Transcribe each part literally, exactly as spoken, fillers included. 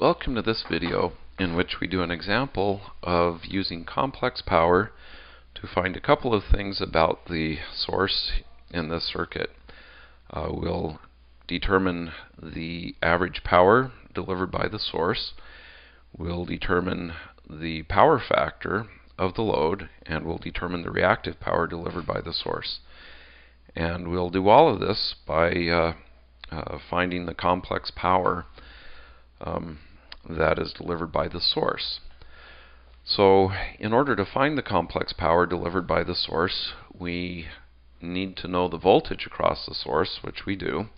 Welcome to this video in which we do an example of using complex power to find a couple of things about the source in this circuit. Uh, we'll determine the average power delivered by the source, we'll determine the power factor of the load, and we'll determine the reactive power delivered by the source. And we'll do all of this by uh, uh, finding the complex power um, that is delivered by the source. So in order to find the complex power delivered by the source, we need to know the voltage across the source, which we do,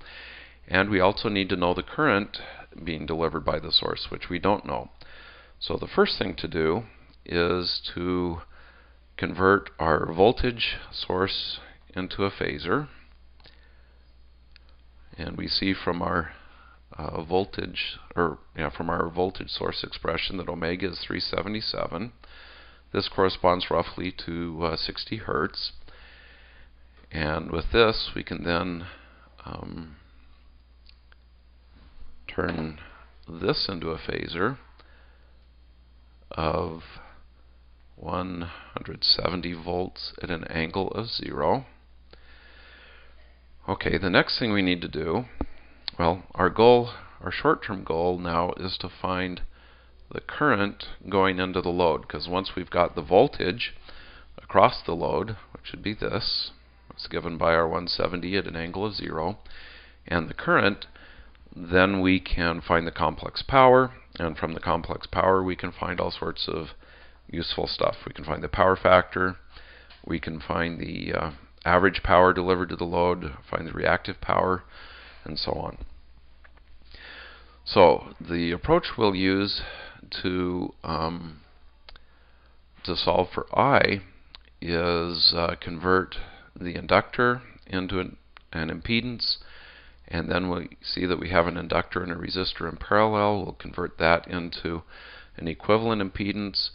and we also need to know the current being delivered by the source, which we don't know. So the first thing to do is to convert our voltage source into a phasor, and we see from our Uh, voltage, or you know, from our voltage source expression, that omega is three seventy-seven. This corresponds roughly to uh, sixty hertz, and with this we can then um, turn this into a phasor of one hundred seventy volts at an angle of zero. Okay, the next thing we need to do, well, our goal, our short-term goal now, is to find the current going into the load, because once we've got the voltage across the load, which would be this, it's given by our one seventy at an angle of zero, and the current, then we can find the complex power, and from the complex power we can find all sorts of useful stuff. We can find the power factor, we can find the uh, average power delivered to the load, find the reactive power, and so on. So the approach we'll use to um, to solve for I is uh, convert the inductor into an, an impedance, and then we see that we have an inductor and a resistor in parallel. We'll convert that into an equivalent impedance.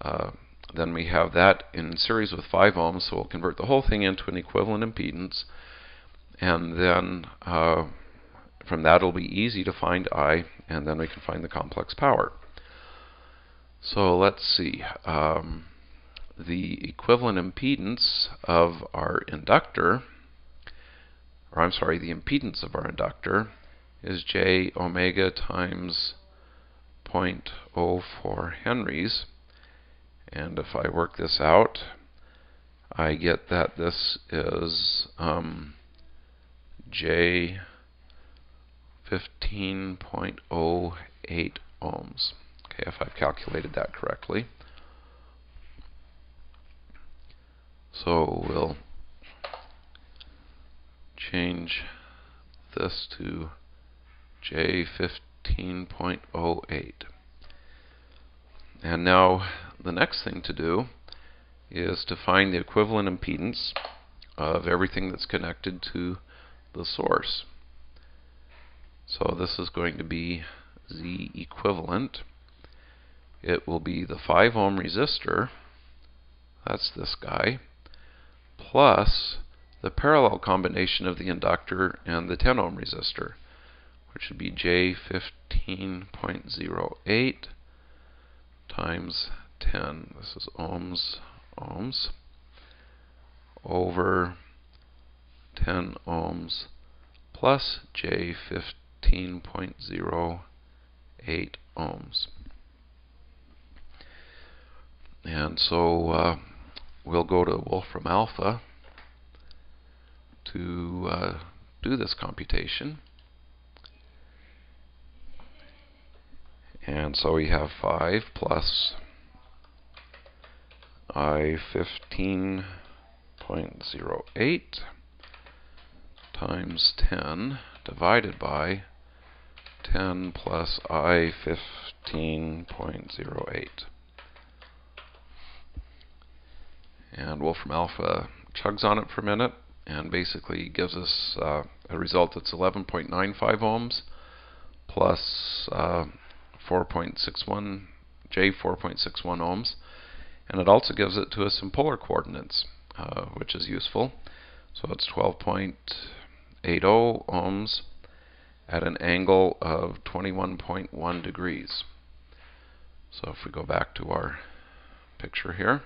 Uh, then we have that in series with five ohms, so we'll convert the whole thing into an equivalent impedance. And then uh, from that it'll be easy to find I, and then we can find the complex power. So let's see. Um, the equivalent impedance of our inductor, or I'm sorry, the impedance of our inductor is J omega times zero point zero four henries. And if I work this out, I get that this is Um, J fifteen point zero eight ohms. Okay, if I've calculated that correctly. So we'll change this to J fifteen point zero eight. And now the next thing to do is to find the equivalent impedance of everything that's connected to the source. So this is going to be Z equivalent. It will be the five ohm resistor, that's this guy, plus the parallel combination of the inductor and the ten ohm resistor, which would be J fifteen point zero eight times ten, this is ohms, ohms, over ten ohms plus J fifteen point zero eight ohms. And so uh, we'll go to Wolfram Alpha to uh, do this computation. And so we have five plus I fifteen point zero eight times ten divided by ten plus I fifteen point zero eight. And Wolfram Alpha chugs on it for a minute and basically gives us uh, a result that's eleven point nine five ohms plus uh, four point six one, J four point six one ohms. And it also gives it to us in polar coordinates, uh, which is useful. So it's twelve point eight ohms at an angle of twenty-one point one degrees. So if we go back to our picture here,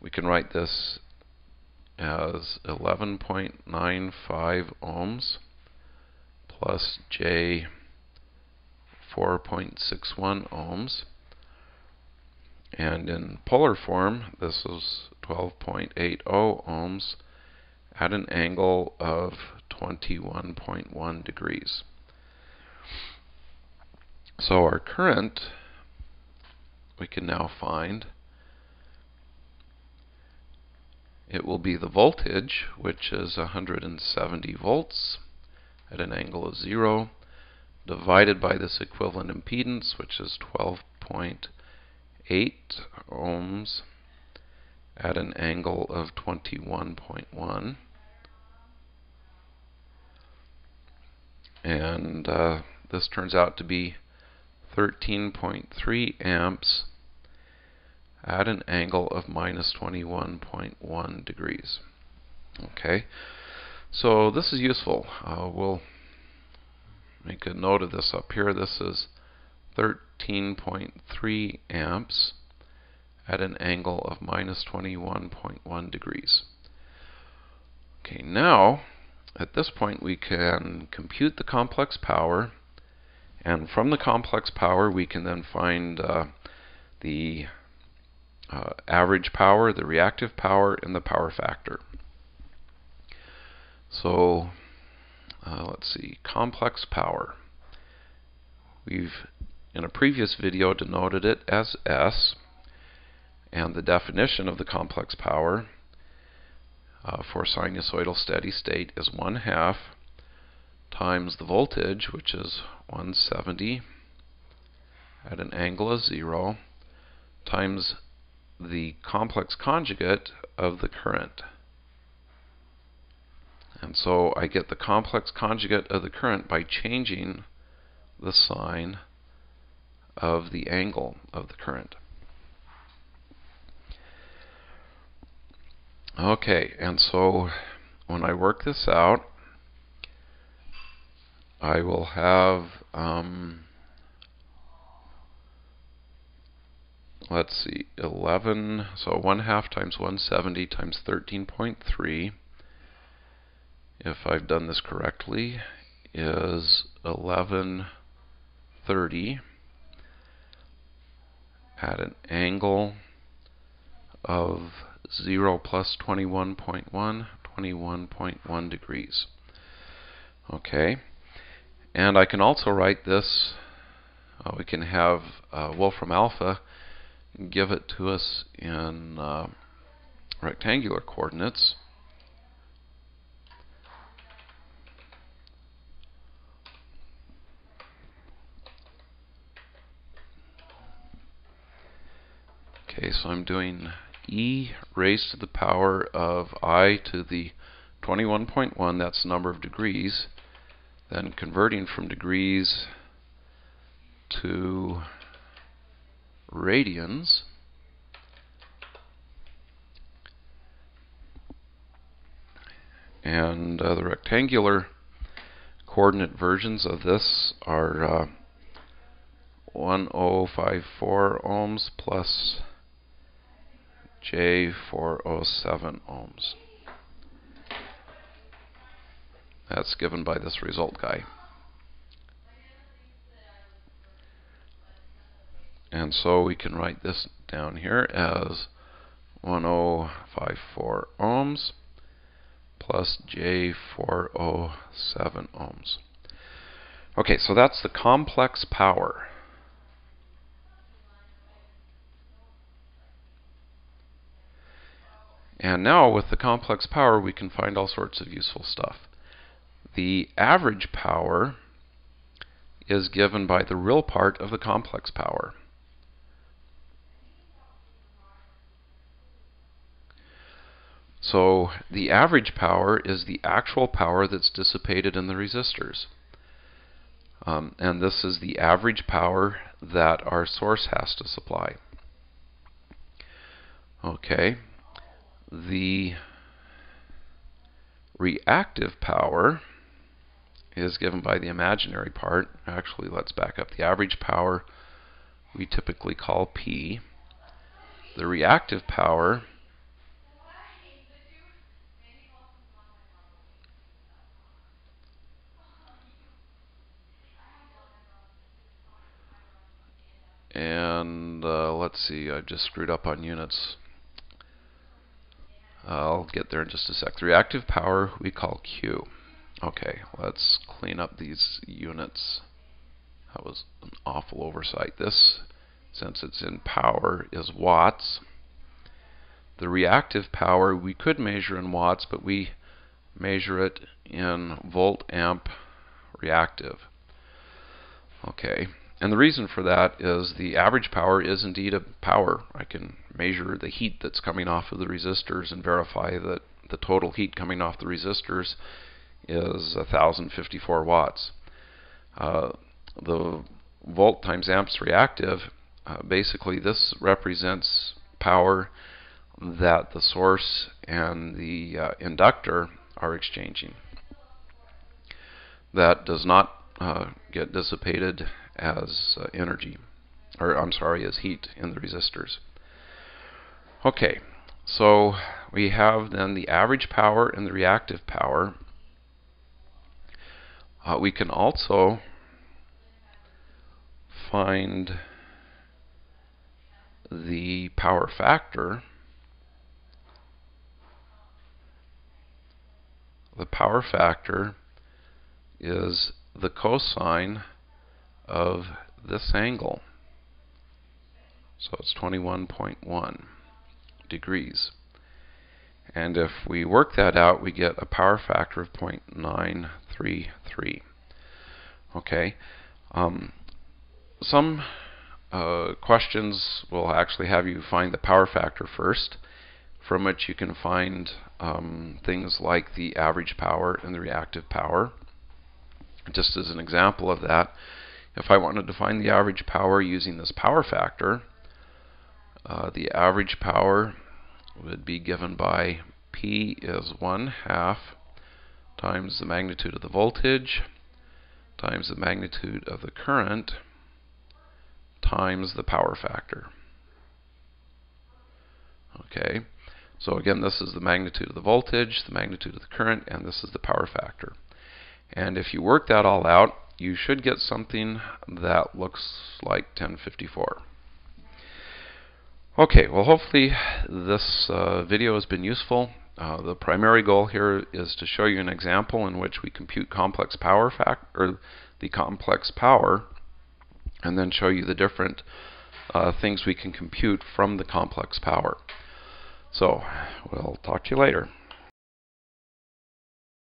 we can write this as eleven point nine five ohms plus J four point six one ohms, and in polar form this is twelve point eight ohms at an angle of twenty-one point one degrees. So our current we can now find, it will be the voltage, which is one hundred seventy volts at an angle of zero, divided by this equivalent impedance, which is twelve point eight ohms at an angle of twenty-one point one. And uh, this turns out to be thirteen point three amps at an angle of minus twenty-one point one degrees. Okay, so this is useful. Uh, we'll make a note of this up here. This is thirteen point three amps at an angle of minus twenty-one point one degrees. Okay, now at this point we can compute the complex power, and from the complex power we can then find uh, the uh, average power, the reactive power, and the power factor. So uh, let's see, complex power. We've in a previous video denoted it as S, and the definition of the complex power uh, for sinusoidal steady state is one half times the voltage, which is one hundred seventy at an angle of zero, times the complex conjugate of the current. And so I get the complex conjugate of the current by changing the sign of the angle of the current. Okay, and so when I work this out, I will have, um, let's see, eleven, so one half times one hundred seventy times thirteen point three, if I've done this correctly, is eleven thirty at an angle of zero plus twenty-one point one, twenty-one point one degrees. Okay, and I can also write this, uh, we can have uh, Wolfram Alpha give it to us in uh, rectangular coordinates. Okay, so I'm doing e raised to the power of I to the twenty-one point one, that's the number of degrees, then converting from degrees to radians, and uh, the rectangular coordinate versions of this are uh, ten fifty-four ohms plus J four oh seven ohms. That's given by this result guy. And so we can write this down here as ten fifty-four ohms plus J four oh seven ohms. Okay, so that's the complex power. And now with the complex power we can find all sorts of useful stuff. The average power is given by the real part of the complex power. So the average power is the actual power that's dissipated in the resistors. Um, and this is the average power that our source has to supply. Okay. The reactive power is given by the imaginary part. Actually, let's back up. The average power we typically call P. The reactive power and uh, let's see, I just screwed up on units. Uh, I'll get there in just a sec. The reactive power we call Q. Okay, let's clean up these units. That was an awful oversight. This, since it's in power, is watts. The reactive power we could measure in watts, but we measure it in volt amp reactive. Okay, and the reason for that is the average power is indeed a power. I can measure the heat that's coming off of the resistors and verify that the total heat coming off the resistors is one thousand fifty-four watts. Uh, the volt times amps reactive, uh, basically this represents power that the source and the uh, inductor are exchanging. That does not uh, get dissipated as uh, energy, or I'm sorry, as heat in the resistors. Okay, so we have then the average power and the reactive power. Uh, we can also find the power factor. The power factor is the cosine of this angle. So it's twenty-one point one degrees. And if we work that out, we get a power factor of zero point nine three three. Okay. Um, some uh, questions will actually have you find the power factor first, from which you can find um, things like the average power and the reactive power. Just as an example of that, if I wanted to find the average power using this power factor, uh, the average power would be given by P is one half times the magnitude of the voltage times the magnitude of the current times the power factor. Okay, so again, this is the magnitude of the voltage, the magnitude of the current, and this is the power factor. And if you work that all out, you should get something that looks like ten fifty-four. Okay, well, hopefully this uh, video has been useful. Uh, the primary goal here is to show you an example in which we compute complex power fact or the complex power, and then show you the different uh, things we can compute from the complex power. So we'll talk to you later.